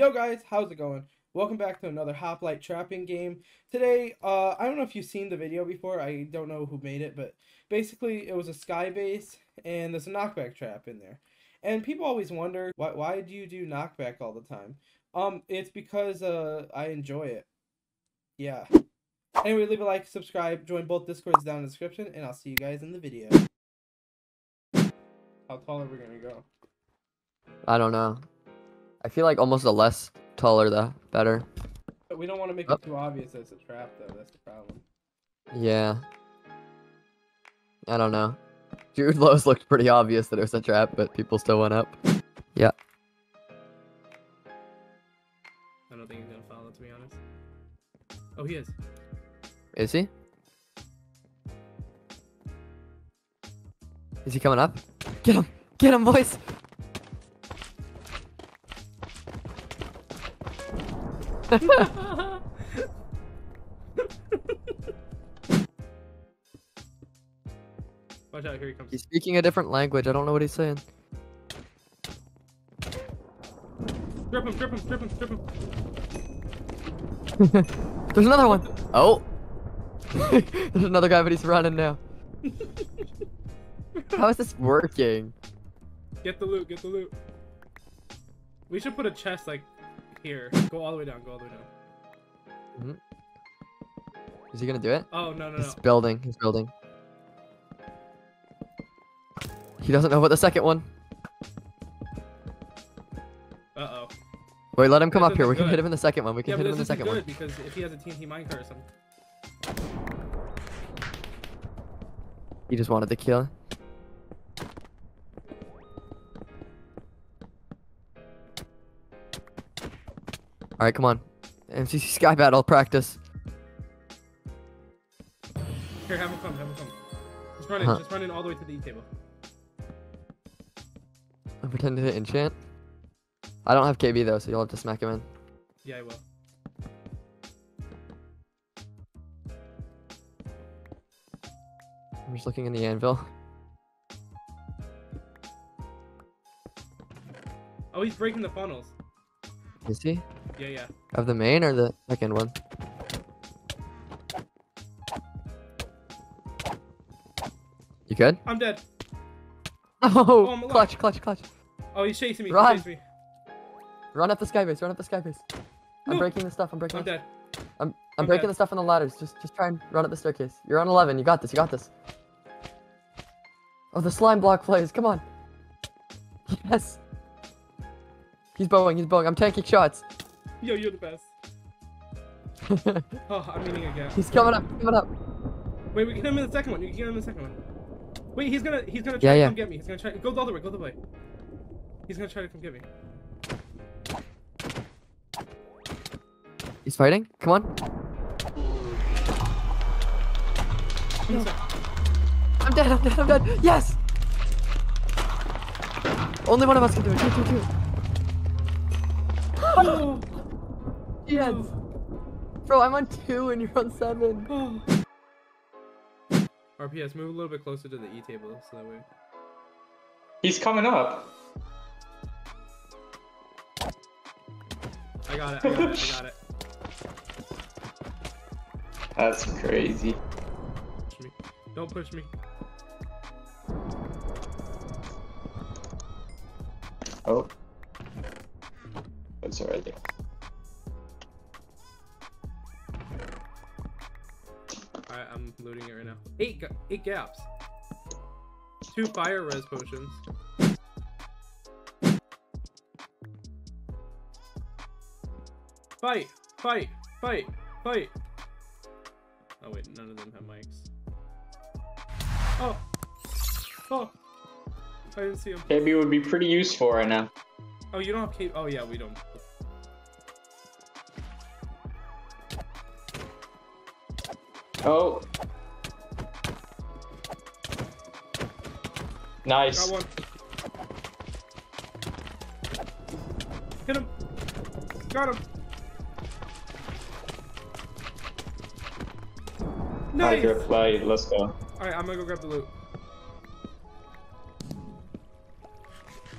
Yo guys, how's it going? Welcome back to another Hoplite trapping game. Today, I don't know if you've seen the video before, I don't know who made it, but basically it was a sky base and there's a knockback trap in there. And people always wonder, why do you do knockback all the time? It's because I enjoy it. Yeah. Anyway, leave a like, subscribe, join both Discords down in the description, and I'll see you guys in the video. How tall are we gonna go? I don't know. I feel like almost the less taller the better. But we don't want to make it too obvious that it's a trap though, that's the problem. Yeah. I don't know. Drew Lowe's looked pretty obvious that it was a trap, but people still went up. Yeah. I don't think he's gonna follow, to be honest. Oh, he is. Is he? Is he coming up? Get him! Get him, boys! Watch out, here he comes. He's speaking a different language. I don't know what he's saying. Grip him, grip him, grip him, grip him. There's another one. Oh. There's another guy, but he's running now. How is this working? Get the loot, get the loot. We should put a chest like here. Go all the way down, go all the way down. Mm-hmm. Is he gonna do it? Oh, no, no, no. He's building, he's building. He doesn't know about the second one. Uh-oh. Wait, let him come up here. We can hit him in the second one. We can hit him in the second one. Because if he has a TNT minecart or something. He just wanted to kill. Alright, come on. MCC Sky Battle practice. Here, have him come, have him come. Just run in all the way to the E table. I pretend to hit enchant. I don't have KB though, so you'll have to smack him in. Yeah, I will. I'm just looking in the anvil. Oh, he's breaking the funnels. Is he? Yeah, yeah. Of the main or the second one? You good? I'm dead. Oh, I'm clutch, clutch, clutch. Oh, he's chasing me. Run. He's chasing me. Run up the sky base. Run up the sky base. I'm breaking the stuff. I'm breaking. I'm dead. I'm breaking the stuff on the ladders. Just try and run up the staircase. You're on 11. You got this. You got this. Oh, the slime block plays. Come on. Yes. He's bowing. He's bowing. I'm tanking shots. Yo, you're the best. Oh, I'm meaning again. He's coming up. Coming up. Wait, we can hit him in the second one. You can hit him in the second one. Wait, he's gonna try to come get me. He's gonna try. Go the other way. Go the other way. He's gonna try to come get me. He's fighting. Come on. No. I'm dead. I'm dead. I'm dead. Yes. Only one of us can do it. Two. Oh. Yes. Bro, I'm on 2 and you're on 7. Oh. RPS, move a little bit closer to the E table, so that way. He's coming up. I got it, I got it, I got it. That's crazy. Push me. Don't push me. Oh. That's already. Alright, I'm looting it right now. 8 gaps. 2 fire res potions. Fight! Fight! Fight! Fight! Oh wait, none of them have mics. Oh! Oh! I didn't see him. KB would be pretty useful right now. Oh, you don't have KB? Oh yeah, we don't. Oh. Nice. Got one. Hit him. Got him. Nice. Let's go. All right, I'm gonna go grab the loot.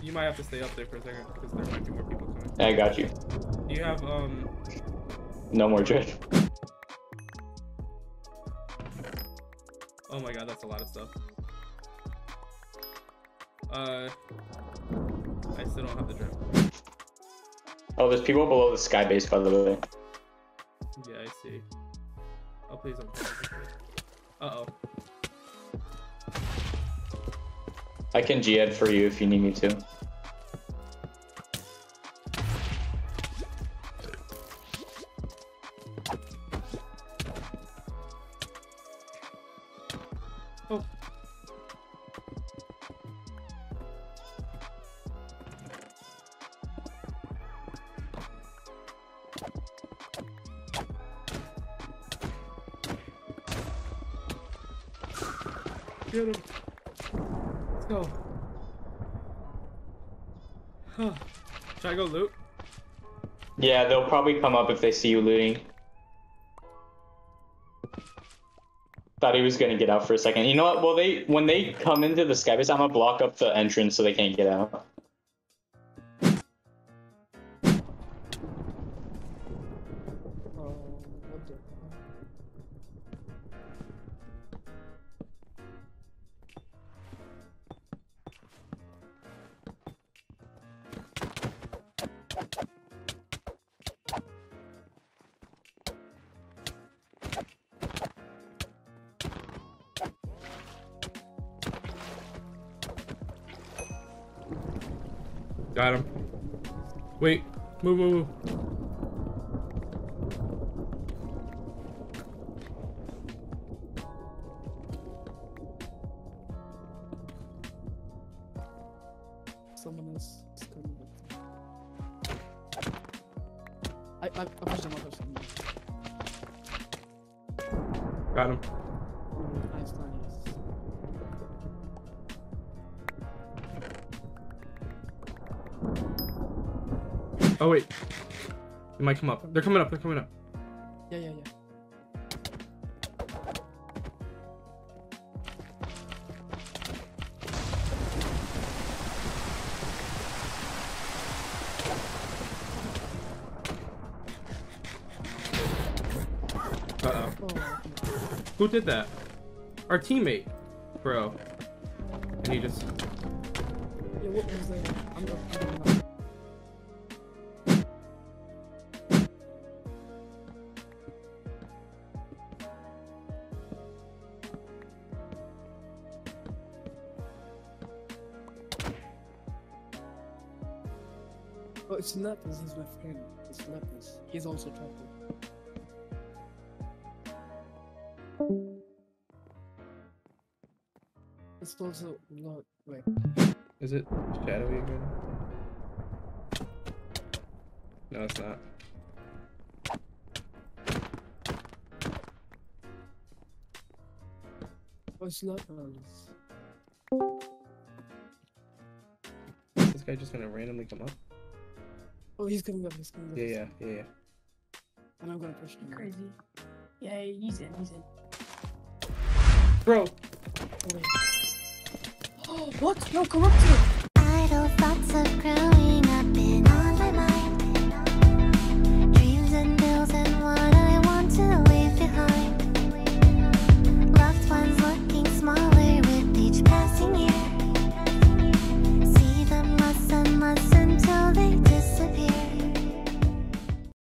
You might have to stay up there for a second because there might be more people coming. I got you. Do you have No more dread. Oh my god, that's a lot of stuff. I still don't have the dread. Oh, there's people below the sky base, by the way. Yeah, I see. Oh, please don't. Uh-oh. I can G-Ed for you if you need me to. Oh. Get him. Let's go. Huh. Should I go loot? Yeah, they'll probably come up if they see you looting. Thought he was gonna get out for a second. You know what? Well, when they come into the sky base, I'm gonna block up the entrance so they can't get out. Got him. Wait, move. Someone else is coming. I pushed him off or something. Got him. Nice. Oh wait, they might come up. They're coming up. Yeah. Uh-oh. Who did that? Our teammate, bro. And he just... Yeah, what was that? I'm not. Oh, it's Lapis, he's my friend. It's Lapis. He's also trapped. It's also not. Wait. Is it shadowy again? No, it's not. Oh, it's Lapis. Is this guy just gonna randomly come up? Oh, he's coming up, Yeah. And I'm gonna push him. Crazy. Yeah, he's in. Bro! Oh, what? No, corrupted! Idle thoughts of growing up.